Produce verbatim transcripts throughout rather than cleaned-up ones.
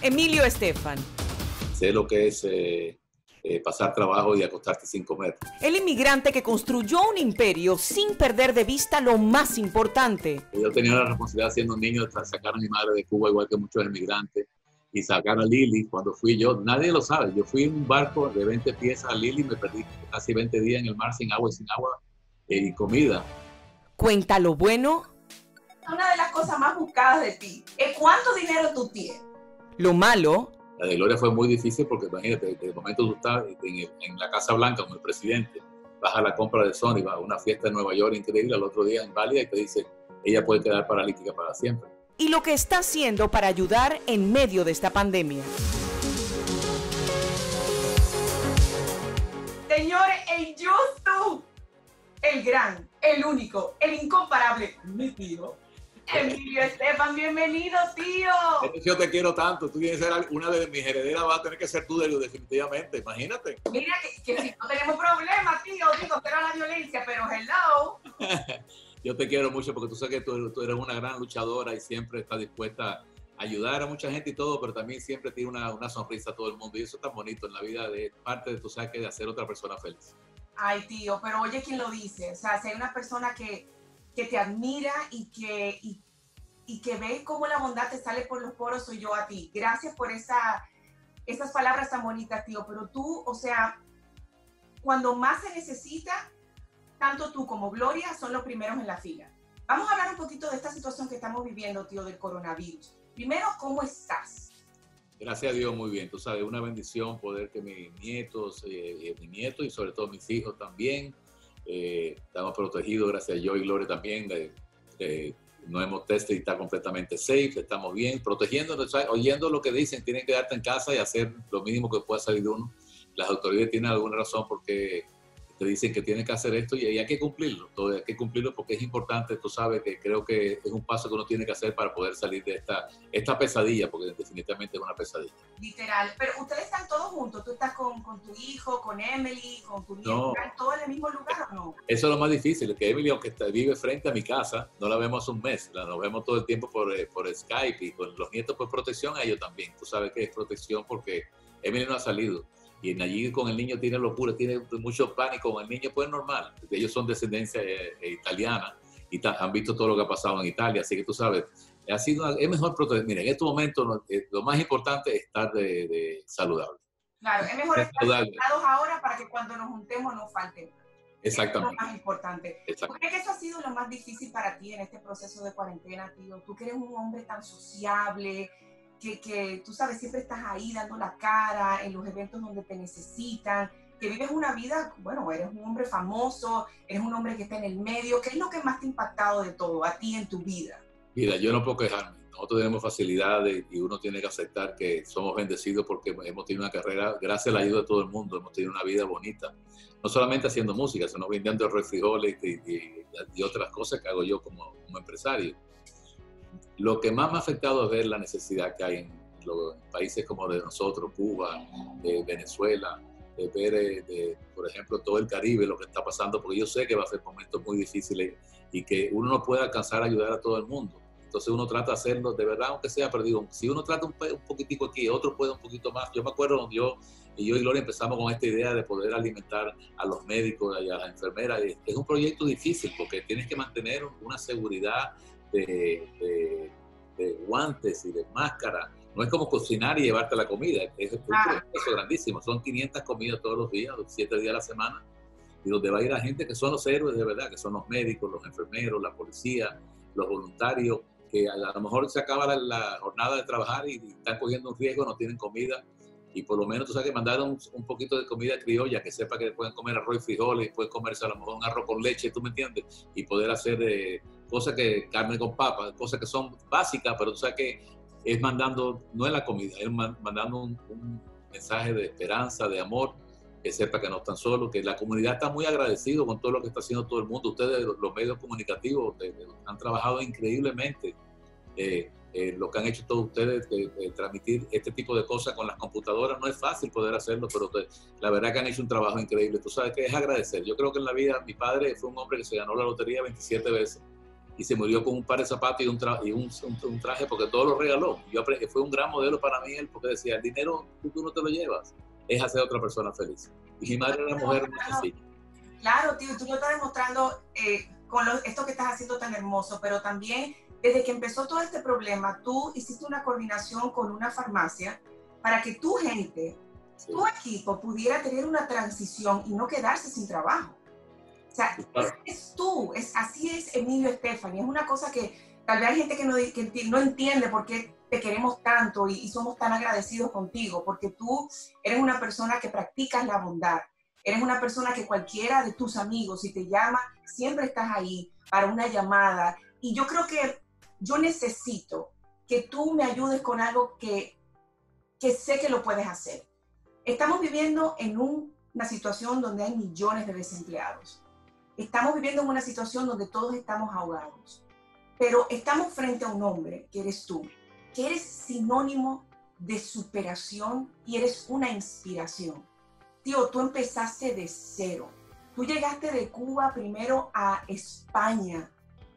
Emilio Estefan. Sé lo que es eh, eh, pasar trabajo y acostarte cinco metros. El inmigrante que construyó un imperio sin perder de vista lo más importante. Yo tenía la responsabilidad siendo niño de sacar a mi madre de Cuba, igual que muchos emigrantes, y sacar a Lili cuando fui yo. Nadie lo sabe. Yo fui en un barco de veinte piezas a Lili, me perdí casi veinte días en el mar sin agua y sin agua eh, y comida. Cuenta lo bueno. Una de las cosas más buscadas de ti es cuánto dinero tú tienes. Lo malo. La de Gloria fue muy difícil porque, imagínate, desde el momento tú estás en, el, en la Casa Blanca con el presidente, vas a la compra de Sony, vas a una fiesta en Nueva York increíble, al otro día en Bali, y te dice, ella puede quedar paralítica para siempre. Y lo que está haciendo para ayudar en medio de esta pandemia. Señores, en YouTube, el gran, el único, el incomparable, mi tío, Emilio Estefan, bienvenido, tío. Yo te quiero tanto, tú tienes que ser una de mis herederas, vas a tener que ser tú, definitivamente, imagínate. Mira, que, que si no tenemos problemas, tío, digo, pero la violencia, pero hello. Yo te quiero mucho porque tú sabes que tú, tú eres una gran luchadora y siempre estás dispuesta a ayudar a mucha gente y todo, pero también siempre tiene una, una sonrisa a todo el mundo y eso es tan bonito en la vida, de parte de tu saque de hacer otra persona feliz. Ay, tío, pero oye, ¿quién lo dice? O sea, si hay una persona que... que te admira y que, y, y que ve cómo la bondad te sale por los poros, soy yo a ti. Gracias por esa, esas palabras tan bonitas, tío. Pero tú, o sea, cuando más se necesita, tanto tú como Gloria son los primeros en la fila. Vamos a hablar un poquito de esta situación que estamos viviendo, tío, del coronavirus. Primero, ¿cómo estás? Gracias a Dios, muy bien. Tú sabes, una bendición poder que mis nietos, eh, mi nieto y sobre todo mis hijos también, Eh, estamos protegidos, gracias a yo y Gloria también, eh, eh, no hemos testado y está completamente safe, estamos bien, protegiéndonos, oyendo lo que dicen, tienen que quedarte en casa y hacer lo mínimo que pueda salir de uno. Las autoridades tienen alguna razón porque te dicen que tienes que hacer esto y, y hay que cumplirlo, todo, hay que cumplirlo porque es importante, tú sabes que creo que es un paso que uno tiene que hacer para poder salir de esta, esta pesadilla, porque definitivamente es una pesadilla. Literal, pero ustedes están todos juntos, tú estás con, con tu hijo, con Emily, con tu nieta, no, ¿todos en el mismo lugar o no? Eso es lo más difícil, que Emily, aunque vive frente a mi casa, no la vemos hace un mes, la nos vemos todo el tiempo por, por Skype y con los nietos por protección a ellos también, tú sabes que es protección porque Emily no ha salido. Y allí con el niño tiene locura, tiene mucho pánico con el niño, pues normal. Ellos son descendencia eh, italiana y han visto todo lo que ha pasado en Italia, así que tú sabes, ha sido una, es mejor proteger. Mira, en este momento no, eh, lo más importante es estar de, de saludable. Claro, es mejor estar saludable ahora para que cuando nos juntemos no falte. Exactamente. Es lo más importante. ¿Tú crees que eso ha sido lo más difícil para ti en este proceso de cuarentena, tío? Tú que eres un hombre tan sociable, Que, que tú sabes, siempre estás ahí dando la cara en los eventos donde te necesitan, que vives una vida, bueno, eres un hombre famoso, eres un hombre que está en el medio. ¿Qué es lo que más te ha impactado de todo a ti en tu vida? Mira, yo no puedo quejarme. Nosotros tenemos facilidades y uno tiene que aceptar que somos bendecidos porque hemos tenido una carrera, gracias a la ayuda de todo el mundo, hemos tenido una vida bonita. No solamente haciendo música, sino vendiendo refrijoles y, y, y otras cosas que hago yo como, como empresario. Lo que más me ha afectado es ver la necesidad que hay en, los, en países como de nosotros, Cuba, eh, Venezuela, eh, ver, eh, de, por ejemplo, todo el Caribe, lo que está pasando, porque yo sé que va a ser momentos muy difíciles y que uno no puede alcanzar a ayudar a todo el mundo. Entonces uno trata de hacerlo de verdad, aunque sea perdido. Si uno trata un, un poquitico aquí, otro puede un poquito más. Yo me acuerdo cuando yo y, yo y Gloria empezamos con esta idea de poder alimentar a los médicos y a las enfermeras. Es un proyecto difícil porque tienes que mantener una seguridad De, de, de guantes y de máscara. No es como cocinar y llevarte la comida, es un ah. proceso grandísimo, son quinientas comidas todos los días, siete días a la semana, y donde va a ir la gente que son los héroes de verdad, que son los médicos, los enfermeros, la policía, los voluntarios, que a, a lo mejor se acaba la, la jornada de trabajar y, y están cogiendo un riesgo, no tienen comida, y por lo menos tú sabes que mandaron un, un poquito de comida criolla, que sepa que pueden comer arroz y frijoles, pueden comerse a lo mejor un arroz con leche, ¿tú me entiendes? Y poder hacer... Eh, cosas que carne con papas, cosas que son básicas, pero tú sabes que es mandando, no es la comida, es mandando un, un mensaje de esperanza, de amor, que sepa que no están solos, que la comunidad está muy agradecida con todo lo que está haciendo todo el mundo. Ustedes, los medios comunicativos, han trabajado increíblemente. Eh, eh, lo que han hecho todos ustedes, de, de transmitir este tipo de cosas con las computadoras, no es fácil poder hacerlo, pero te, la verdad que han hecho un trabajo increíble. Tú sabes que es agradecer. Yo creo que en la vida, mi padre fue un hombre que se ganó la lotería veintisiete veces. y se murió con un par de zapatos y un, tra y un, un, un traje porque todo lo regaló. Yo fue un gran modelo para mí él porque decía, el dinero tú, tú no te lo llevas, es hacer a otra persona feliz. Y mi madre era una mujer muy sencilla. Claro, tío, tú lo estás demostrando eh, con lo, esto que estás haciendo tan hermoso, pero también desde que empezó todo este problema, tú hiciste una coordinación con una farmacia para que tu gente, sí, tu equipo pudiera tener una transición y no quedarse sin trabajo. O sea, claro, es tú, es, así es Emilio Estefan, y es una cosa que tal vez hay gente que no, que no entiende por qué te queremos tanto y, y somos tan agradecidos contigo, porque tú eres una persona que practicas la bondad. Eres una persona que cualquiera de tus amigos, si te llama, siempre estás ahí para una llamada. Y yo creo que yo necesito que tú me ayudes con algo que, que sé que lo puedes hacer. Estamos viviendo en un, una situación donde hay millones de desempleados. Estamos viviendo en una situación donde todos estamos ahogados. Pero estamos frente a un hombre, que eres tú, que eres sinónimo de superación y eres una inspiración. Tío, tú empezaste de cero. Tú llegaste de Cuba primero a España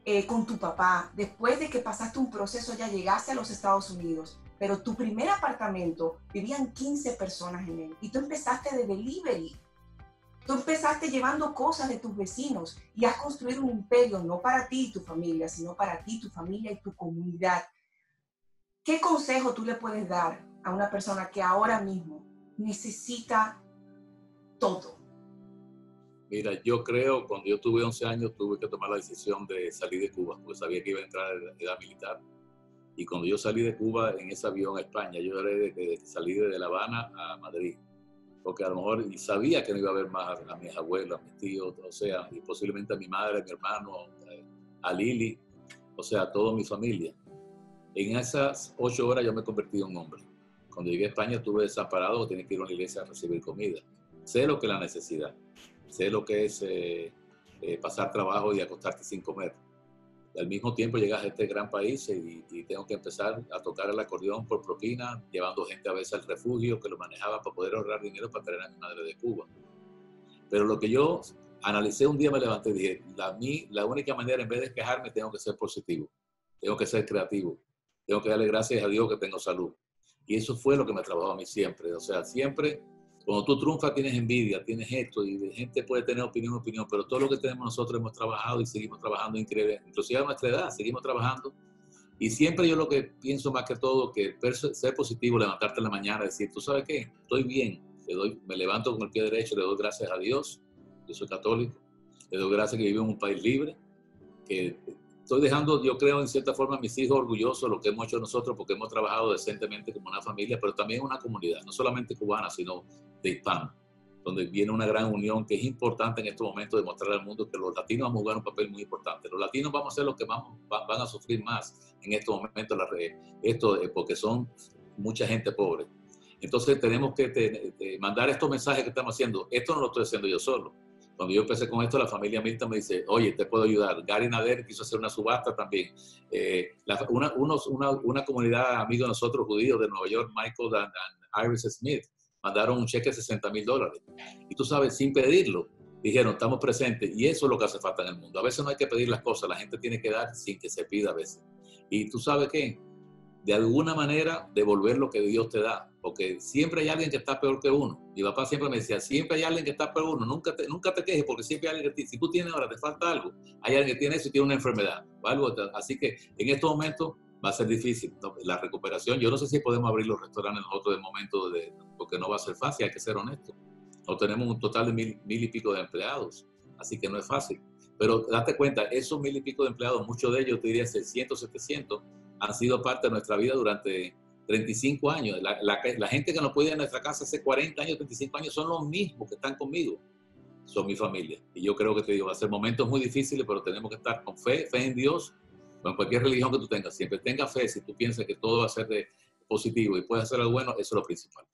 eh, con tu papá. Después de que pasaste un proceso ya llegaste a los Estados Unidos. Pero tu primer apartamento vivían quince personas en él. Y tú empezaste de delivery. Tú empezaste llevando cosas de tus vecinos y has construido un imperio no para ti y tu familia, sino para ti, tu familia y tu comunidad. ¿Qué consejo tú le puedes dar a una persona que ahora mismo necesita todo? Mira, yo creo, cuando yo tuve once años, tuve que tomar la decisión de salir de Cuba, porque sabía que iba a entrar en la edad militar. Y cuando yo salí de Cuba en ese avión a España, yo lloré desde que salí de La Habana a Madrid, porque a lo mejor y sabía que no iba a ver más a, a mis abuelos, a mis tíos, o sea, y posiblemente a mi madre, a mi hermano, a Lili, o sea, a toda mi familia. En esas ocho horas yo me convertí en un hombre. Cuando llegué a España estuve desamparado, tenía que ir a una iglesia a recibir comida. Sé lo que es la necesidad, sé lo que es eh, eh, pasar trabajo y acostarte sin comer. Y al mismo tiempo llegas a este gran país y, y tengo que empezar a tocar el acordeón por propina, llevando gente a veces al refugio que lo manejaba para poder ahorrar dinero para traer a mi madre de Cuba. Pero lo que yo analicé un día, me levanté y dije, la, mí, la única manera en vez de quejarme, tengo que ser positivo, tengo que ser creativo, tengo que darle gracias a Dios que tengo salud. Y eso fue lo que me trabajó a mí siempre, o sea, siempre. Cuando tú triunfas tienes envidia, tienes esto, y la gente puede tener opinión, opinión, pero todo lo que tenemos nosotros hemos trabajado y seguimos trabajando increíble, inclusive a nuestra edad, seguimos trabajando. Y siempre yo lo que pienso más que todo, que ser positivo, levantarte en la mañana, decir, tú sabes qué, estoy bien, le doy, me levanto con el pie derecho, le doy gracias a Dios, yo soy católico, le doy gracias que vivo en un país libre, que estoy dejando, yo creo, en cierta forma, a mis hijos orgullosos de lo que hemos hecho nosotros, porque hemos trabajado decentemente como una familia, pero también una comunidad, no solamente cubana, sino de hispano, donde viene una gran unión que es importante en este momento demostrar al mundo que los latinos vamos a jugar un papel muy importante. Los latinos vamos a ser los que vamos, va, van a sufrir más en este momento, la, esto, porque son mucha gente pobre. Entonces tenemos que te, te mandar estos mensajes que estamos haciendo. Esto no lo estoy haciendo yo solo. Cuando yo empecé con esto, la familia Milton me dice, oye, te puedo ayudar. Gary Nader quiso hacer una subasta también. Eh, la, una, unos, una, una comunidad amiga de nosotros, judíos de Nueva York, Michael and, and Iris Smith, mandaron un cheque de sesenta mil dólares. Y tú sabes, sin pedirlo, dijeron, estamos presentes. Y eso es lo que hace falta en el mundo. A veces no hay que pedir las cosas, la gente tiene que dar sin que se pida a veces. Y tú sabes qué, de alguna manera devolver lo que Dios te da. Porque siempre hay alguien que está peor que uno. Mi papá siempre me decía, siempre hay alguien que está peor que uno. Nunca te, nunca te quejes porque siempre hay alguien que, si tú tienes ahora, te falta algo. Hay alguien que tiene eso y tiene una enfermedad. Algo. Así que en estos momentos va a ser difícil la recuperación. Yo no sé si podemos abrir los restaurantes nosotros de momento, de, porque no va a ser fácil, hay que ser honestos. No tenemos un total de mil, mil y pico de empleados, así que no es fácil. Pero date cuenta, esos mil y pico de empleados, muchos de ellos, te diría seiscientos, setecientos, han sido parte de nuestra vida durante treinta y cinco años. La, la, la gente que nos puede ir a nuestra casa hace cuarenta años, treinta y cinco años, son los mismos que están conmigo. Son mi familia. Y yo creo que te digo, va a ser momentos muy difíciles, pero tenemos que estar con fe, fe en Dios, en cualquier religión que tú tengas, siempre tenga fe. Si tú piensas que todo va a ser de positivo y puedes hacer algo bueno, eso es lo principal.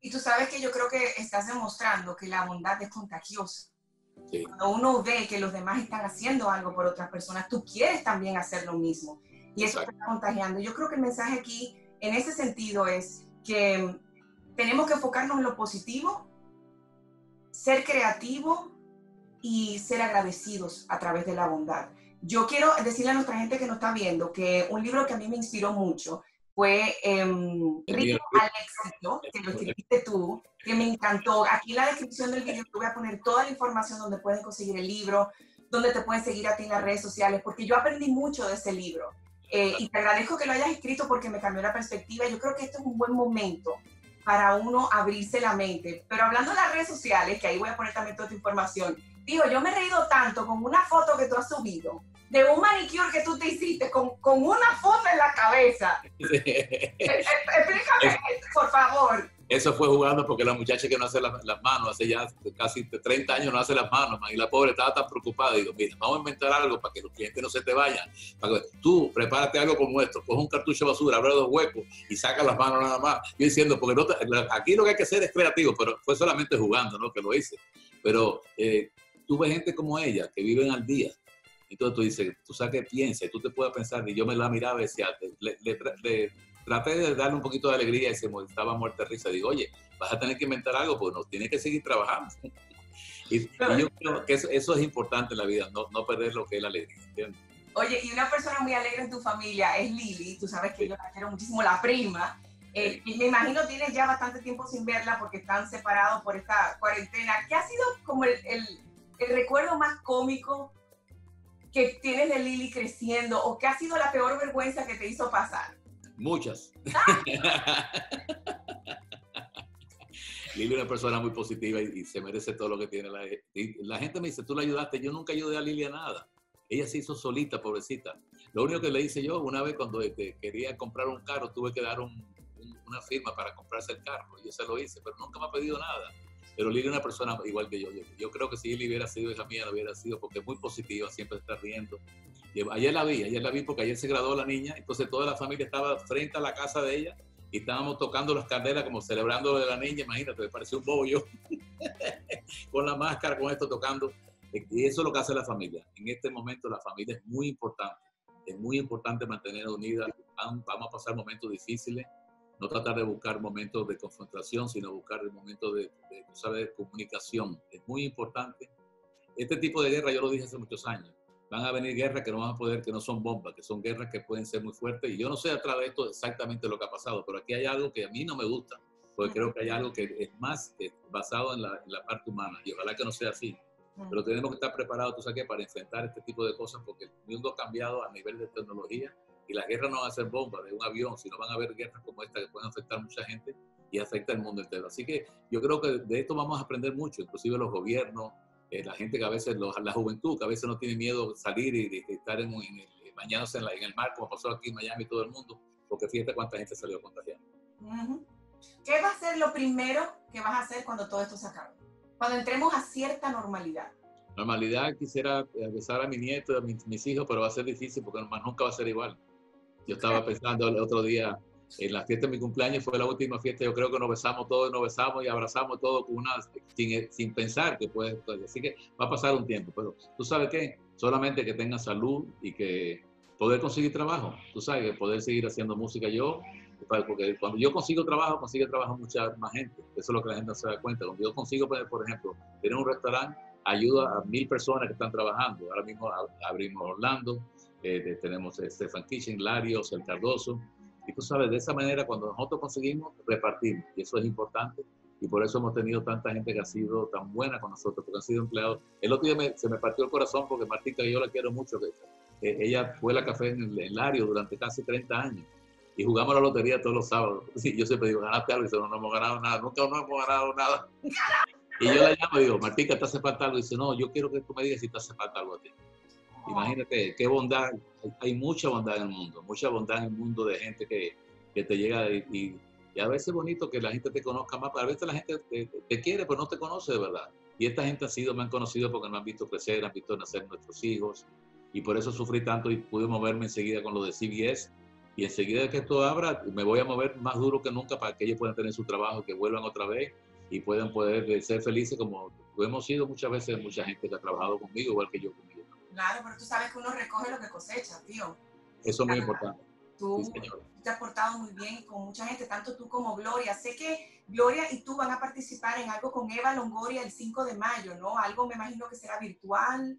Y tú sabes que yo creo que estás demostrando que la bondad es contagiosa. Sí. Cuando uno ve que los demás están haciendo algo por otras personas, tú quieres también hacer lo mismo. Y eso, exacto, te está contagiando. Yo creo que el mensaje aquí, en ese sentido, es que tenemos que enfocarnos en lo positivo, ser creativo y ser agradecidos a través de la bondad. Yo quiero decirle a nuestra gente que nos está viendo que un libro que a mí me inspiró mucho fue eh, Ritmo al Éxito, que lo escribiste tú, que me encantó. Aquí en la descripción del video te voy a poner toda la información donde puedes conseguir el libro, donde te pueden seguir a ti en las redes sociales, porque yo aprendí mucho de ese libro. Eh, y te agradezco que lo hayas escrito porque me cambió la perspectiva. Yo creo que este es un buen momento para uno abrirse la mente. Pero hablando de las redes sociales, que ahí voy a poner también toda tu información, digo, yo me he reído tanto con una foto que tú has subido, de un manicure que tú te hiciste con, con una foto en la cabeza. Sí. E explícame, es, por favor. Eso fue jugando porque la muchacha que no hace las, las manos, hace ya casi treinta años no hace las manos, man, y la pobre estaba tan preocupada. Digo, mira, vamos a inventar algo para que los clientes no se te vayan. Para que, tú, prepárate algo como esto, coge un cartucho de basura, abre dos huecos y saca las manos nada más. Yo diciendo, porque no te, aquí lo que hay que hacer es creativo, pero fue solamente jugando, ¿no? Que lo hice. Pero eh, tú ves gente como ella, que viven al día. Entonces tú dices, tú sabes qué piensa, tú te puedes pensar, y yo me la miraba y decía, le, le, le traté de darle un poquito de alegría y se estaba muerta de risa. Digo, oye, vas a tener que inventar algo, pues no, tienes que seguir trabajando. y, y yo creo que eso, eso es importante en la vida, no, no perder lo que es la alegría, ¿entiendes? Oye, y una persona muy alegre en tu familia es Lili, tú sabes que sí. Yo la quiero muchísimo, la prima. Eh, y me imagino tienes ya bastante tiempo sin verla porque están separados por esta cuarentena. ¿Qué ha sido como el, el, el recuerdo más cómico que tienes de Lili creciendo, o qué ha sido la peor vergüenza que te hizo pasar? Muchas. Lili es una persona muy positiva y, y se merece todo lo que tiene. La, y la gente me dice, tú la ayudaste. Yo nunca ayudé a Lili a nada. Ella se hizo solita, pobrecita. Lo único que le hice yo, una vez cuando este, quería comprar un carro, tuve que dar un, un, una firma para comprarse el carro. Yo se lo hice, pero nunca me ha pedido nada. Pero Lili es una persona igual que yo. yo. Yo creo que si Lili hubiera sido hija mía, lo hubiera sido, porque es muy positiva, siempre está riendo. Y ayer la vi, ayer la vi porque ayer se graduó la niña, entonces toda la familia estaba frente a la casa de ella y estábamos tocando las candelas como celebrando lo de la niña, imagínate, me pareció un bobo yo, con la máscara, con esto tocando. Y eso es lo que hace la familia. En este momento la familia es muy importante, es muy importante mantenerla unida. Vamos a pasar momentos difíciles. No tratar de buscar momentos de confrontación, sino buscar momentos de, de, ¿sabes?, de comunicación. Es muy importante. Este tipo de guerra, yo lo dije hace muchos años, van a venir guerras que no van a poder, que no son bombas, que son guerras que pueden ser muy fuertes. Y yo no sé a través de esto exactamente lo que ha pasado, pero aquí hay algo que a mí no me gusta, porque creo que hay algo que es más que basado en la, en la parte humana, y ojalá que no sea así. Pero tenemos que estar preparados, tú sabes qué, para enfrentar este tipo de cosas, porque el mundo ha cambiado a nivel de tecnología. Y las guerras no van a ser bombas de un avión, sino van a haber guerras como esta que pueden afectar a mucha gente y afecta al mundo entero. Así que yo creo que de esto vamos a aprender mucho, inclusive los gobiernos, eh, la gente que a veces, los, la juventud, que a veces no tiene miedo salir y, y estar en, en el, bañándose en, la, en el mar, como pasó aquí en Miami y todo el mundo, porque fíjate cuánta gente salió contagiada. ¿Qué va a ser lo primero que vas a hacer cuando todo esto se acabe? Cuando entremos a cierta normalidad. Normalidad, quisiera besar a mi nieto, a mis, mis hijos, pero va a ser difícil porque nunca va a ser igual. Yo estaba pensando el otro día, en la fiesta de mi cumpleaños, fue la última fiesta, yo creo que nos besamos todos, nos besamos y abrazamos todos con una, sin, sin pensar que puede. Así que va a pasar un tiempo, pero tú sabes qué, solamente que tenga salud y que poder conseguir trabajo, tú sabes, poder seguir haciendo música yo, porque cuando yo consigo trabajo, consigue trabajo mucha más gente, eso es lo que la gente no se da cuenta. Cuando yo consigo, por ejemplo, tener un restaurante, ayuda a mil personas que están trabajando, ahora mismo abrimos Orlando, Eh, de, tenemos Stefan Kitchen, Larios, el Cardoso, y tú sabes, de esa manera cuando nosotros conseguimos, repartimos, y eso es importante, y por eso hemos tenido tanta gente que ha sido tan buena con nosotros, porque han sido empleados. El otro día me, se me partió el corazón porque Martica, que yo la quiero mucho, que, eh, ella fue a la café en, en Larios durante casi treinta años, y jugamos la lotería todos los sábados, y yo siempre digo, ganaste algo, y dice, no, no hemos ganado nada, nunca no hemos ganado nada, y yo la llamo y digo, Martica, ¿te hace falta algo? Y dice, no, yo quiero que tú me digas si te hace falta algo a ti. Imagínate qué bondad, hay mucha bondad en el mundo, mucha bondad en el mundo de gente que, que te llega y, y, y a veces es bonito que la gente te conozca más, a veces la gente te, te quiere pero no te conoce de verdad. Y esta gente ha sido, me han conocido porque me han visto crecer, han visto nacer nuestros hijos y por eso sufrí tanto y pude moverme enseguida con lo de C B S y enseguida que esto abra me voy a mover más duro que nunca para que ellos puedan tener su trabajo, que vuelvan otra vez y puedan poder ser felices como hemos sido muchas veces, mucha gente que ha trabajado conmigo igual que yo conmigo. Claro, pero tú sabes que uno recoge lo que cosecha, tío. Eso es muy importante. Tú te has portado muy bien con mucha gente, tanto tú como Gloria. Sé que Gloria y tú van a participar en algo con Eva Longoria el cinco de mayo, ¿no? Algo me imagino que será virtual.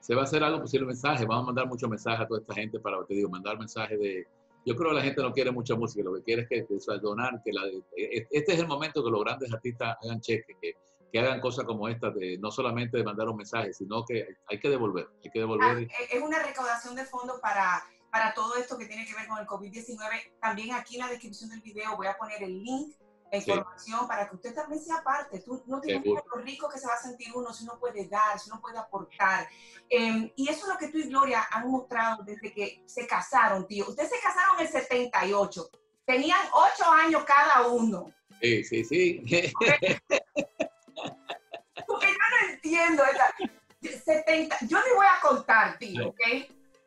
se va a hacer algo posible mensaje, vamos a mandar muchos mensajes a toda esta gente para, te digo, mandar mensajes de... Yo creo que la gente no quiere mucha música, lo que quiere es que, que o sea, donar, que la, este es el momento que los grandes artistas hagan cheques, que, que hagan cosas como esta, de, no solamente de mandar un mensaje, sino que hay que devolver, hay que devolver. Ah, es una recaudación de fondos para, para todo esto que tiene que ver con el COVID diecinueve. También aquí en la descripción del video voy a poner el link, la información, sí, para que usted también sea parte. Tú no tienes que ver lo rico que se va a sentir uno si uno puede dar, si uno puede aportar. Eh, y eso es lo que tú y Gloria han mostrado desde que se casaron, tío. Ustedes se casaron en el setenta y ocho. Tenían ocho años cada uno. Sí, sí, sí. Porque, porque yo no entiendo. setenta, yo ni voy a contar, tío, ¿ok?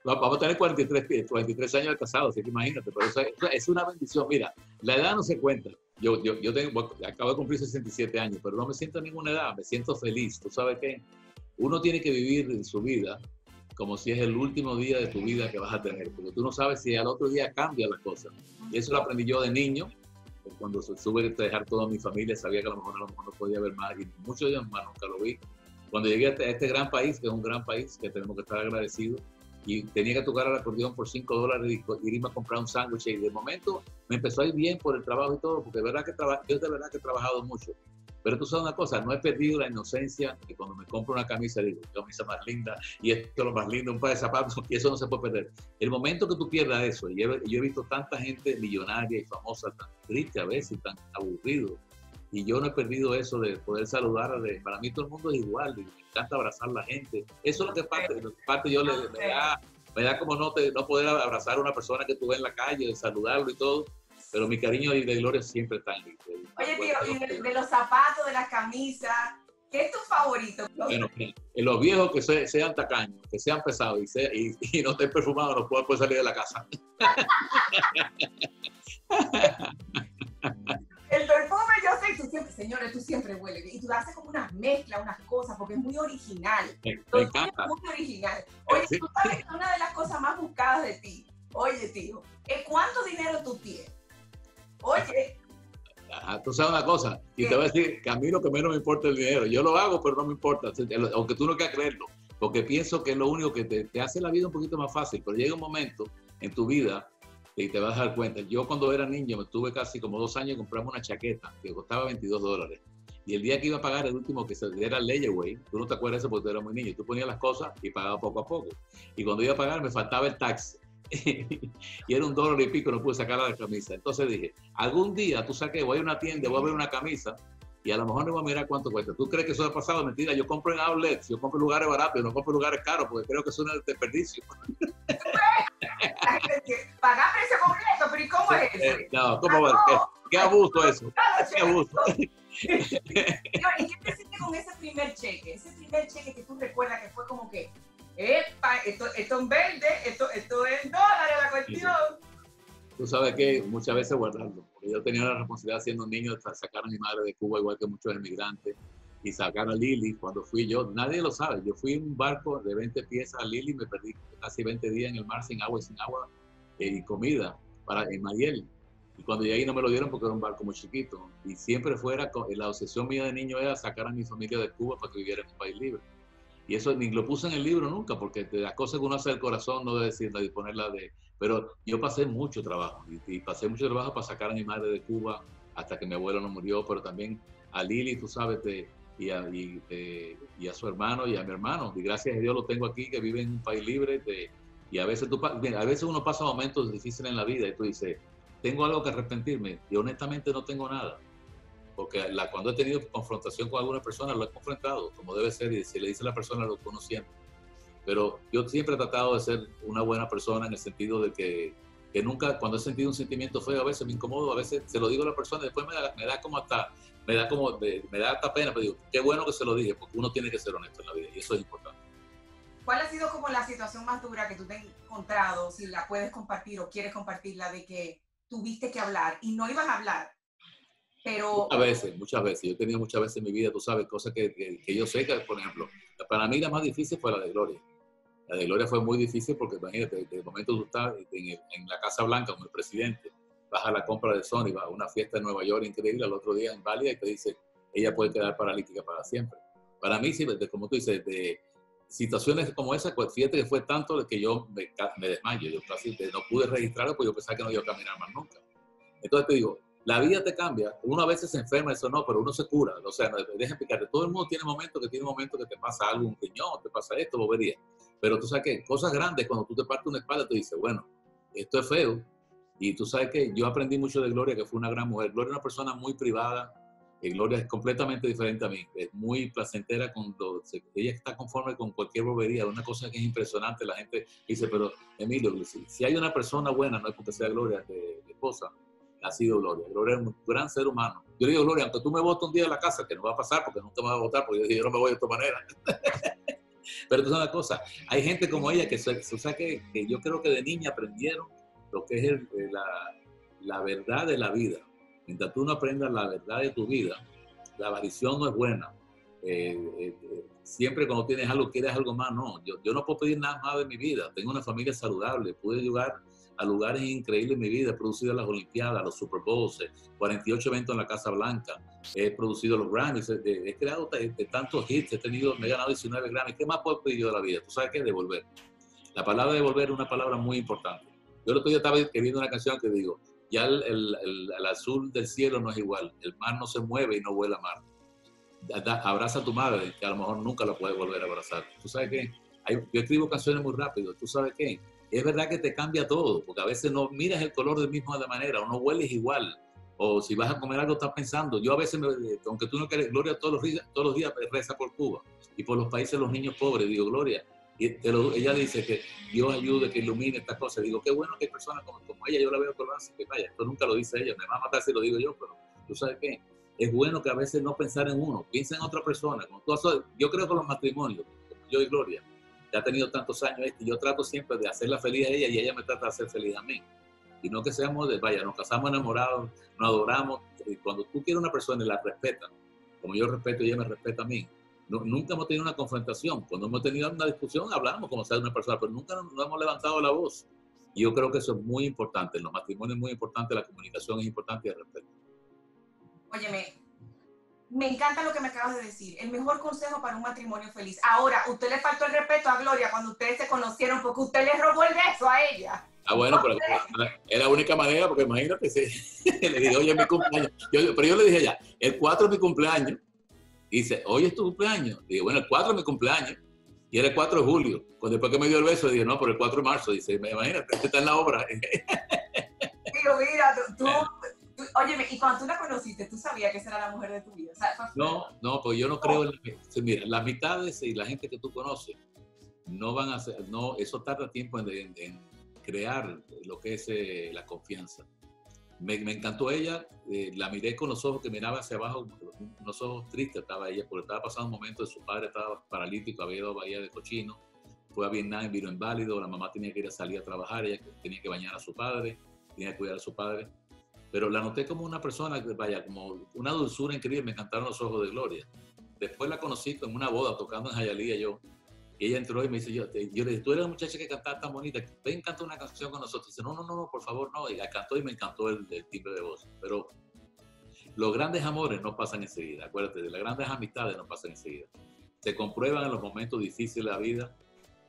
No, vamos a tener cuarenta y tres, cuarenta y tres años de casado, así que imagínate. Pero eso es, es una bendición. Mira, la edad no se cuenta. Yo, yo, yo tengo, acabo de cumplir sesenta y siete años, pero no me siento a ninguna edad, me siento feliz. Tú sabes que uno tiene que vivir en su vida como si es el último día de tu vida que vas a tener, porque tú no sabes si al otro día cambia las cosas. Y eso lo aprendí yo de niño, cuando sube a dejar toda mi familia, sabía que a lo mejor, a lo mejor no podía ver más, y muchos de ellos más nunca lo vi. Cuando llegué a este gran país, que es un gran país, que tenemos que estar agradecidos, y tenía que tocar al acordeón por cinco dólares y irme a comprar un sándwich. Y de momento me empezó a ir bien por el trabajo y todo, porque de verdad que yo de verdad que he trabajado mucho. Pero tú sabes una cosa, no he perdido la inocencia, que cuando me compro una camisa digo, qué camisa más linda, y esto es lo más lindo, un par de zapatos, y eso no se puede perder. El momento que tú pierdas eso, y yo, yo he visto tanta gente millonaria y famosa, tan triste a veces, tan aburrido, y yo no he perdido eso de poder saludar. De, para mí todo el mundo es igual, me encanta abrazar a la gente. Eso es lo que parte, lo que parte yo le, me, da, me da como no, te, no poder abrazar a una persona que tú ves en la calle, saludarlo y todo, pero mi cariño y de Gloria siempre están listos. Oye, tío, y de, de los zapatos, de las camisas, ¿qué es tu favorito? Bueno, en los viejos que se, sean tacaños, que sean pesados y, se, y, y no estén perfumados, no pueden salir de la casa. El perfume, yo sé que tú siempre, señores, tú siempre hueles bien. Y tú haces como unas mezclas, unas cosas, porque es muy original. Me, me encanta. Es muy original. Oye, sí, tú sabes que es una de las cosas más buscadas de ti. Oye, tío, ¿cuánto dinero tú tienes? Oye. Ajá, tú sabes una cosa, y ¿qué? Te voy a decir que a mí lo que menos me importa es el dinero. Yo lo hago, pero no me importa, aunque tú no quieras creerlo, porque pienso que es lo único que te, te hace la vida un poquito más fácil. Pero llega un momento en tu vida... y te vas a dar cuenta. Yo cuando era niño me tuve casi como dos años y compramos una chaqueta que costaba veintidós dólares. Y el día que iba a pagar el último, que era el layaway, tú no te acuerdas eso porque tú eras muy niño, tú ponías las cosas y pagabas poco a poco. Y cuando iba a pagar me faltaba el taxi. Y era un dólar y pico, no pude sacar la camisa. Entonces dije, algún día tú saques, voy a una tienda, voy a ver una camisa y a lo mejor no voy a mirar cuánto cuesta. ¿Tú crees que eso ha pasado? Mentira, yo compro en outlets, yo compro en lugares baratos, no compro en lugares caros porque creo que eso es un desperdicio. Pagar precio completo, pero ¿y cómo es eso? Eh, no, ¿cómo va? ¿Qué, qué abuso ay, eso? Claro, ¿qué abuso? ¿Y qué te sientes con ese primer cheque? Ese primer cheque que tú recuerdas que fue como que, epa, esto, esto es verde, esto, esto es dólares la cuestión. Sí, sí. Tú sabes que muchas veces guardarlo, porque yo tenía la responsabilidad siendo un niño de sacar a mi madre de Cuba, igual que muchos emigrantes, y sacar a Lili cuando fui yo. Nadie lo sabe. Yo fui en un barco de veinte piezas a Lili, me perdí casi veinte días en el mar sin agua y sin agua eh, y comida para, en Mariel. Y cuando llegué no me lo dieron porque era un barco muy chiquito. Y siempre fuera, la obsesión mía de niño era sacar a mi familia de Cuba para que viviera en un país libre. Y eso ni lo puse en el libro nunca, porque las cosas que uno hace del corazón no debe decirla y ponerla de... Pero yo pasé mucho trabajo y, y pasé mucho trabajo para sacar a mi madre de Cuba hasta que mi abuelo no murió, pero también a Lili, tú sabes, de... Y a, y, eh, y a su hermano y a mi hermano, y gracias a Dios lo tengo aquí, que vive en un país libre, de, y a veces, tú, a veces uno pasa momentos difíciles en la vida y tú dices, tengo algo que arrepentirme, y honestamente no tengo nada, porque la, cuando he tenido confrontación con alguna persona, lo he confrontado, como debe ser, y se le dice a la persona lo que uno siente, pero yo siempre he tratado de ser una buena persona en el sentido de que, que nunca, cuando he sentido un sentimiento feo, a veces me incomodo, a veces se lo digo a la persona, y después me da, me da como hasta... Me da, como, me da hasta pena, pero digo, qué bueno que se lo dije, porque uno tiene que ser honesto en la vida y eso es importante. ¿Cuál ha sido como la situación más dura que tú te has encontrado, si la puedes compartir o quieres compartirla, de que tuviste que hablar y no ibas a hablar? Pero... Muchas veces, muchas veces. Yo he tenido muchas veces en mi vida, tú sabes, cosas que, que, que yo sé que, por ejemplo, para mí la más difícil fue la de Gloria. La de Gloria fue muy difícil porque, imagínate, desde el momento tú estás en, el, en la Casa Blanca con el presidente, vas a la compra de Sony, vas a una fiesta en Nueva York increíble, al otro día inválida y te dice, ella puede quedar paralítica para siempre. Para mí, sí, como tú dices, de, situaciones como esa, pues fíjate que fue tanto que yo me, me desmayo, yo casi no pude registrarlo porque yo pensaba que no iba a caminar más nunca. Entonces te digo, la vida te cambia, uno a veces se enferma, eso no, pero uno se cura, o sea, no, dejen picarte, todo el mundo tiene momentos que tiene momentos que te pasa algo, un riñón, te pasa esto, bobería, pero tú sabes que cosas grandes, cuando tú te partes una espalda, tú dices, bueno, esto es feo, y tú sabes que yo aprendí mucho de Gloria, que fue una gran mujer. Gloria es una persona muy privada, Gloria es completamente diferente a mí, es muy placentera, cuando se, ella está conforme con cualquier bobería, una cosa que es impresionante, la gente dice, pero Emilio, si, si hay una persona buena, no es porque sea Gloria, de, de esposa, ha sido Gloria. Gloria es un gran ser humano. Yo le digo, Gloria, aunque tú me votes un día a la casa, que no va a pasar porque nunca me vas a votar, porque yo, yo no me voy de tu manera. Pero tú sabes una cosa, hay gente como ella que, o sea, que, que yo creo que de niña aprendieron lo que es el, la, la verdad de la vida. Mientras tú no aprendas la verdad de tu vida, la avarición no es buena. Eh, eh, eh, siempre cuando tienes algo, quieres algo más, no. Yo, yo no puedo pedir nada más de mi vida. Tengo una familia saludable, pude llegar a lugares increíbles en mi vida. He producido las Olimpiadas, los Super Bowls, cuarenta y ocho eventos en la Casa Blanca. He producido los Grammys, he, he creado de, de tantos hits, he tenido, me he ganado diecinueve Grammys. ¿Qué más puedo pedir yo de la vida? Tú sabes qué es devolver. La palabra devolver es una palabra muy importante. Yo el otro día estaba escribiendo una canción que digo, ya el, el, el, el azul del cielo no es igual, el mar no se mueve y no vuela mar. Da, abraza a tu madre, que a lo mejor nunca la puedes volver a abrazar. ¿Tú sabes qué? Hay, yo escribo canciones muy rápido, ¿tú sabes qué? Es verdad que te cambia todo, porque a veces no miras el color del mismo de la manera, o no hueles igual, o si vas a comer algo estás pensando. Yo a veces, me, aunque tú no quieres, Gloria todos los, todos los días reza por Cuba y por los países los niños pobres, digo, Gloria, y te lo, ella dice que Dios ayude, que ilumine estas cosas. Digo, qué bueno que hay personas como, como ella, yo la veo colorada, que vaya, esto nunca lo dice ella, me va a matar si lo digo yo, pero ¿tú sabes qué? Es bueno que a veces no pensar en uno, piensa en otra persona. Como tú has, yo creo que los matrimonios, yo y Gloria, ya ha tenido tantos años, este, yo trato siempre de hacerla feliz a ella y ella me trata de hacer feliz a mí. Y no que seamos de, vaya, nos casamos enamorados, nos adoramos. Cuando tú quieres una persona y la respetas, como yo respeto y ella me respeta a mí, no, nunca hemos tenido una confrontación. Cuando hemos tenido una discusión, hablamos como sea de una persona, pero nunca nos, nos hemos levantado la voz. Y yo creo que eso es muy importante. En los matrimonios es muy importante, la comunicación es importante y el respeto. Óyeme, me encanta lo que me acabas de decir. El mejor consejo para un matrimonio feliz. Ahora, usted le faltó el respeto a Gloria cuando ustedes se conocieron porque usted le robó el beso a ella. Ah, bueno, pero es la única manera, porque imagínate, sí. Le dije, oye, es mi cumpleaños. Yo, pero yo le dije a ella, el cuatro es mi cumpleaños. Y dice, hoy es tu cumpleaños. Le dije, bueno, el cuatro es mi cumpleaños. Y era el cuatro de julio. Cuando después que me dio el beso, le dije, no, pero el cuatro de marzo. Dice, imagínate, está en la obra. Digo, mira, tú... Óyeme, y cuando tú la conociste, ¿tú sabías que esa era la mujer de tu vida? O sea, no, no, pues yo no creo en la, mira, las mitades y la gente que tú conoces no van a ser, no, eso tarda tiempo en, en, en crear lo que es eh, la confianza. Me, me encantó ella, eh, la miré con los ojos que miraba hacia abajo, unos ojos tristes estaba ella, porque estaba pasando un momento de su padre, estaba paralítico, había ido a Bahía de Cochino, fue a Vietnam, vino inválido, la mamá tenía que ir a salir a trabajar, ella tenía que bañar a su padre, tenía que cuidar a su padre. Pero la noté como una persona, vaya, como una dulzura increíble, me encantaron los ojos de Gloria. Después la conocí en una boda, tocando en Jayalía yo, y ella entró y me dice, yo, yo le dije, tú eres la muchacha que cantaba tan bonita, ven, canta una canción con nosotros. Y dice, no, no, no, por favor, no, y la cantó y me encantó el, el timbre de voz. Pero los grandes amores no pasan enseguida, acuérdate, las grandes amistades no pasan enseguida. Se comprueban en los momentos difíciles de la vida,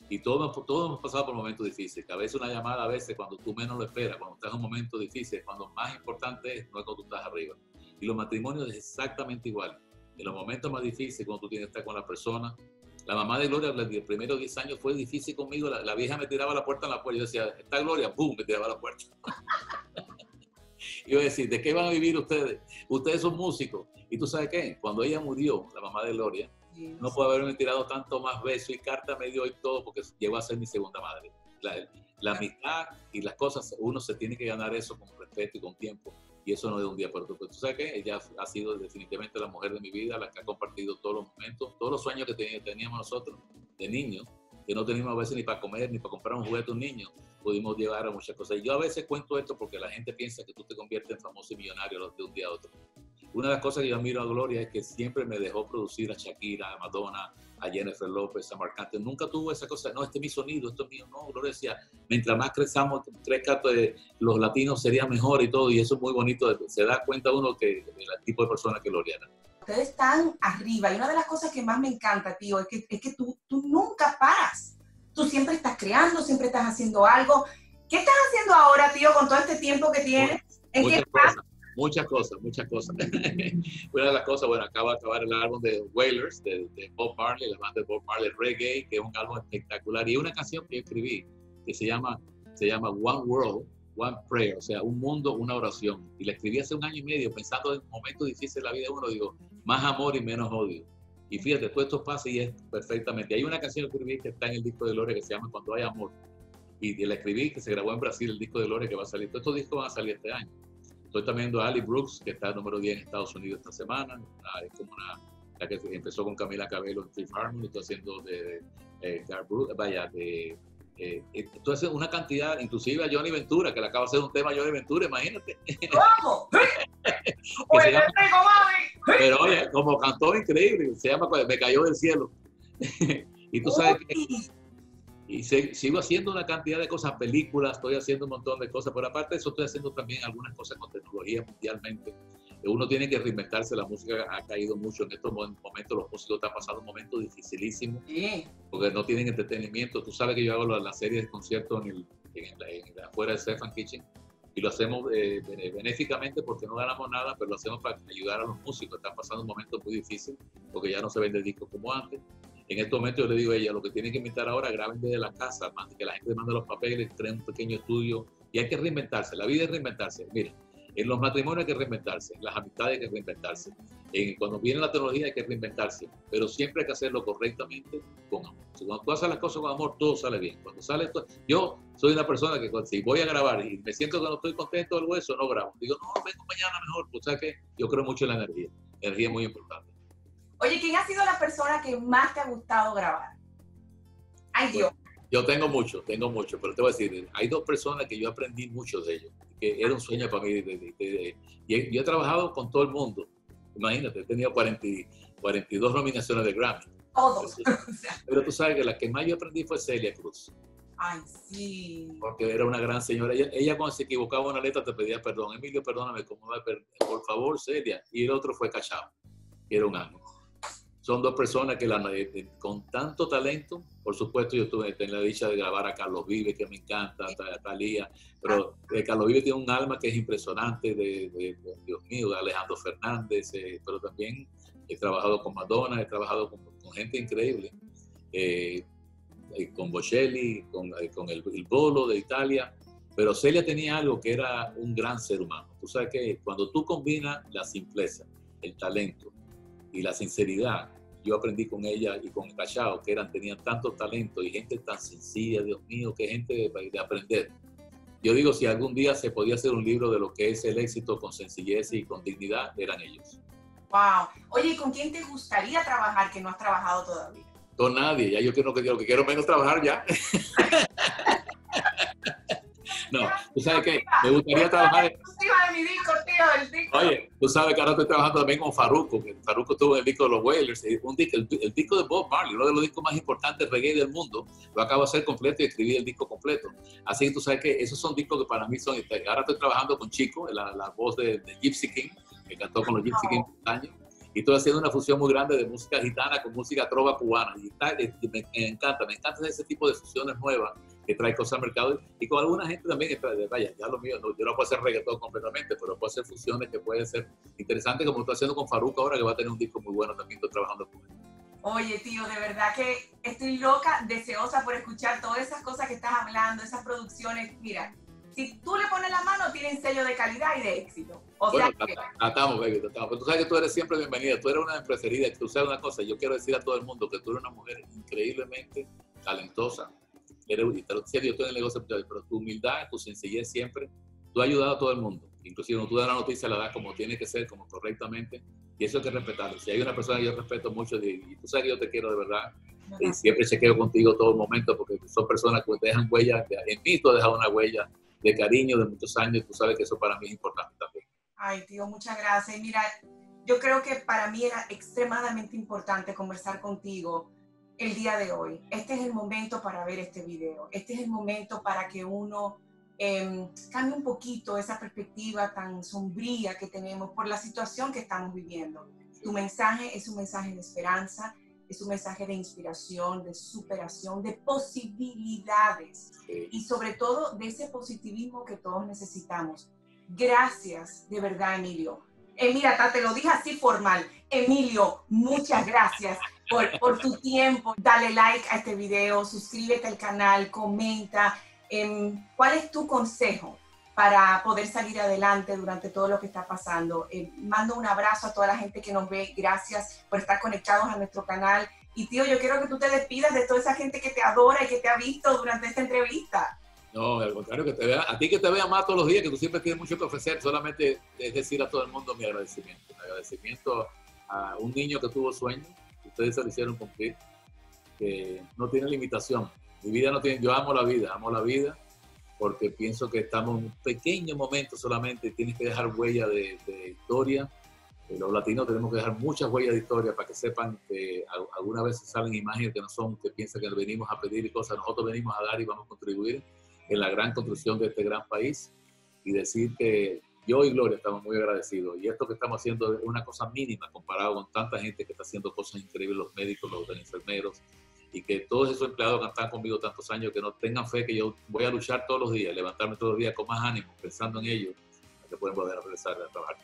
y todos, todos hemos pasado por momentos difíciles, que a veces una llamada, a veces cuando tú menos lo esperas, cuando estás en un momento difícil, cuando más importante es, no es cuando tú estás arriba. Y los matrimonios es exactamente igual. En los momentos más difíciles, cuando tú tienes que estar con la persona, la mamá de Gloria, los primeros diez años fue difícil conmigo, la, la vieja me tiraba la puerta en la puerta, yo decía, está Gloria, ¡pum!, me tiraba la puerta. Y yo decía, ¿de qué van a vivir ustedes? Ustedes son músicos. Y tú sabes qué, cuando ella murió, la mamá de Gloria, no puedo haberme tirado tanto más besos y carta me dio y todo porque llegó a ser mi segunda madre. La, la amistad y las cosas, uno se tiene que ganar eso con respeto y con tiempo. Y eso no es de un día para otro. Pero tú sabes que ella ha sido definitivamente la mujer de mi vida, la que ha compartido todos los momentos, todos los sueños que teníamos nosotros de niños, que no teníamos a veces ni para comer, ni para comprar un juguete a un niño, pudimos llevar a muchas cosas. Y yo a veces cuento esto porque la gente piensa que tú te conviertes en famoso y millonario de un día a otro. Una de las cosas que yo admiro a Gloria es que siempre me dejó producir a Shakira, a Madonna, a Jennifer López, a Marc Anthony. Nunca tuvo esa cosa, no, este es mi sonido, esto es mío. No, Gloria decía, mientras más crezamos, crezca, los latinos serían mejor y todo. Y eso es muy bonito. Se da cuenta uno que el tipo de persona que Gloria era. ustedes están arriba. Y una de las cosas que más me encanta, tío, es que, es que tú, tú nunca paras. Tú siempre estás creando, siempre estás haciendo algo. ¿Qué estás haciendo ahora, tío, con todo este tiempo que tienes? ¿En qué estás? Muchas cosas, muchas cosas. Una de las cosas, bueno, acabo de acabar el álbum de Wailers, de, de Bob Marley, la banda de Bob Marley Reggae, que es un álbum espectacular. Y una canción que yo escribí, que se llama, se llama One World, One Prayer, o sea, un mundo, una oración. Y la escribí hace un año y medio, pensando en momentos difíciles de la vida de uno, digo, más amor y menos odio. Y fíjate, después esto pasa y es perfectamente. Hay una canción que escribí que está en el disco de Gloria que se llama Cuando hay amor. Y la escribí, que se grabó en Brasil, el disco de Gloria que va a salir. Todos estos discos van a salir este año. Estoy también viendo a Ali Brooks, que está número diez en Estados Unidos esta semana. Es como una, la que empezó con Camila Cabello en Fifth Harmony. Estoy haciendo de, de, de Brooks, vaya, de, de, estoy haciendo una cantidad, inclusive a Johnny Ventura, que le acaba de hacer un tema a Johnny Ventura, imagínate. ¡Vamos! Oye, llama, pero oye, como cantó increíble, se llama Me Cayó del Cielo. Y tú sabes que... Y sigo haciendo una cantidad de cosas, películas, estoy haciendo un montón de cosas, pero aparte de eso estoy haciendo también algunas cosas con tecnología mundialmente. Uno tiene que reinventarse, la música ha caído mucho en estos momentos, los músicos están pasando un momento dificilísimo, sí, porque no tienen entretenimiento. Tú sabes que yo hago la, la serie de conciertos en el, en la, en la, afuera de Stefan Kitchen, y lo hacemos eh, benéficamente porque no ganamos nada, pero lo hacemos para ayudar a los músicos. Están pasando un momento muy difícil porque ya no se vende discos como antes. En este momento yo le digo a ella, lo que tienen que inventar ahora, graben desde la casa, que la gente mande los papeles, creen un pequeño estudio, y hay que reinventarse, la vida es reinventarse. Mira, en los matrimonios hay que reinventarse, en las amistades hay que reinventarse, en, cuando viene la tecnología hay que reinventarse, pero siempre hay que hacerlo correctamente, con amor. Cuando tú haces las cosas con amor, todo sale bien. Cuando sale esto, yo soy una persona que cuando, si voy a grabar y me siento que no estoy contento del hueso, no grabo. Digo, no, vengo mañana mejor, pues, o sea que yo creo mucho en la energía, la energía es muy importante. Oye, ¿quién ha sido la persona que más te ha gustado grabar? Ay, Dios. Bueno, yo tengo mucho, tengo mucho, pero te voy a decir, hay dos personas que yo aprendí mucho de ellos, que era un sueño para mí. De, de, de, de, y he, yo he trabajado con todo el mundo. Imagínate, he tenido cuarenta, cuarenta y dos nominaciones de Grammy. Todos. Pero, pero tú sabes que la que más yo aprendí fue Celia Cruz. Ay, sí. Porque era una gran señora. Ella, ella cuando se equivocaba una letra te pedía perdón. Emilio, perdóname, ¿cómo va? Por favor, Celia. Y el otro fue Cachao, que era un ángel. Son dos personas que la, con tanto talento, por supuesto yo tuve la dicha de grabar a Carlos Vives, que me encanta, a Talía, pero eh, Carlos Vives tiene un alma que es impresionante, de, de, de Dios mío, de Alejandro Fernández, eh, pero también he trabajado con Madonna, he trabajado con, con gente increíble, eh, eh, con Bocelli, con, eh, con el, el Bolo de Italia, pero Celia tenía algo que era un gran ser humano. Tú sabes que cuando tú combinas la simpleza, el talento, y la sinceridad, yo aprendí con ella y con Cachao, que eran, tenían tanto talento y gente tan sencilla, Dios mío, que gente de, de aprender. Yo digo, si algún día se podía hacer un libro de lo que es el éxito con sencillez y con dignidad, eran ellos. ¡Wow! Oye, ¿y con quién te gustaría trabajar que no has trabajado todavía? Con nadie, ya yo creo que lo que quiero menos trabajar ya. No, tú sabes que me gustaría trabajar... de mi disco, tío, el disco. Oye, tú sabes que ahora estoy trabajando también con Farruko, que Farruko tuvo el disco de los Wailers, un disco, el, el disco de Bob Marley, uno de los discos más importantes reggae del mundo, lo acabo de hacer completo y escribí el disco completo. Así que tú sabes que esos son discos que para mí son... Ahora estoy trabajando con Chico, la, la voz de, de Gypsy King, que cantó con los Gypsy King por años, y estoy haciendo una fusión muy grande de música gitana con música trova cubana, y está, me, me encanta, me encanta ese tipo de fusiones nuevas, que trae cosas al mercado y con alguna gente también que vaya, ya lo mío, no, yo no puedo hacer reggaetón completamente, pero puedo hacer fusiones que pueden ser interesantes, como lo estoy haciendo con Farruko ahora, que va a tener un disco muy bueno también, estoy trabajando con él. Oye, tío, de verdad que estoy loca, deseosa por escuchar todas esas cosas que estás hablando, esas producciones. Mira, si tú le pones la mano, tienen sello de calidad y de éxito. O bueno, sea que... tratamos, baby, tratamos. Pero tú sabes que tú eres siempre bienvenida, tú eres una preferida. Tú sabes una cosa, yo quiero decir a todo el mundo que tú eres una mujer increíblemente talentosa. Eres, yo estoy en el negocio, pero tu humildad, tu sencillez siempre, tú has ayudado a todo el mundo. Inclusive cuando tú das la noticia, la das como tiene que ser, como correctamente, y eso hay que respetarlo. Si hay una persona que yo respeto mucho, y tú sabes que yo te quiero de verdad, y eh, siempre chequeo contigo todo el momento, porque son personas que te dejan huellas, en mí tú has dejado una huella de cariño de muchos años, tú sabes que eso para mí es importante también. Ay, tío, muchas gracias. Mira, yo creo que para mí era extremadamente importante conversar contigo el día de hoy. Este es el momento para ver este video, este es el momento para que uno eh, cambie un poquito esa perspectiva tan sombría que tenemos por la situación que estamos viviendo. Tu mensaje es un mensaje de esperanza, es un mensaje de inspiración, de superación, de posibilidades y sobre todo de ese positivismo que todos necesitamos. Gracias, de verdad, Emilio. Eh, mira, te lo dije así formal. Emilio, muchas gracias por, por tu tiempo. Dale like a este video, suscríbete al canal, comenta. Eh, ¿Cuál es tu consejo para poder salir adelante durante todo lo que está pasando? Eh, mando un abrazo a toda la gente que nos ve. Gracias por estar conectados a nuestro canal. Y tío, yo quiero que tú te despidas de toda esa gente que te adora y que te ha visto durante esta entrevista. No, al contrario, que te vea, a ti que te vea más todos los días, que tú siempre tienes mucho que ofrecer. Solamente es decir a todo el mundo mi agradecimiento. Mi agradecimiento a un niño que tuvo sueños, que ustedes se lo hicieron cumplir, que no tiene limitación. Mi vida no tiene, yo amo la vida, amo la vida, porque pienso que estamos en un pequeño momento solamente, tienes que dejar huella de, de historia. Los latinos tenemos que dejar muchas huellas de historia para que sepan que algunas veces salen imágenes que no son, que piensan que venimos a pedir cosas, nosotros venimos a dar y vamos a contribuir en la gran construcción de este gran país, y decir que yo y Gloria estamos muy agradecidos, y esto que estamos haciendo es una cosa mínima comparado con tanta gente que está haciendo cosas increíbles, los médicos, los enfermeros, y que todos esos empleados que están conmigo tantos años, que no tengan fe, que yo voy a luchar todos los días, levantarme todos los días con más ánimo, pensando en ellos, que pueden poder regresar a trabajar.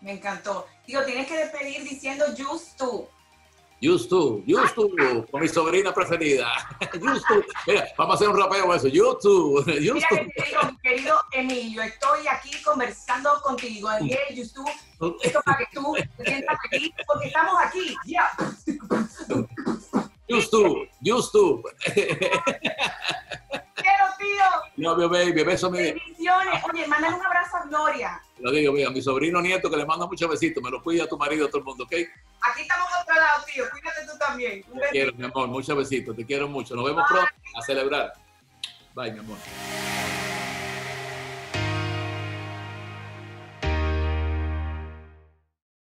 Me encantó. Tío, tienes que despedir diciendo just tú. Used to, used to, con mi sobrina preferida. Used to. Mira, vamos a hacer un rapeo eso. Used to, used to. Mira que te digo, mi querido Emilio, estoy aquí conversando contigo. Hey, used to, esto para que tú te sientas feliz, porque estamos aquí. Ya. Yeah. Used to, used to. Pero tío. No, mi baby, beso mi. Bendiciones. Oye, mándale un abrazo a Gloria. Lo digo, mira, a mi sobrino nieto que le mando muchos besitos. Me lo cuida tu marido, todo el mundo, ¿ok? Aquí estamos a otro lado, tío. Cuídate tú también. Un te besito. Quiero, mi amor. Muchos besitos. Te quiero mucho. Nos vemos Bye. Pronto. A celebrar. Bye, mi amor.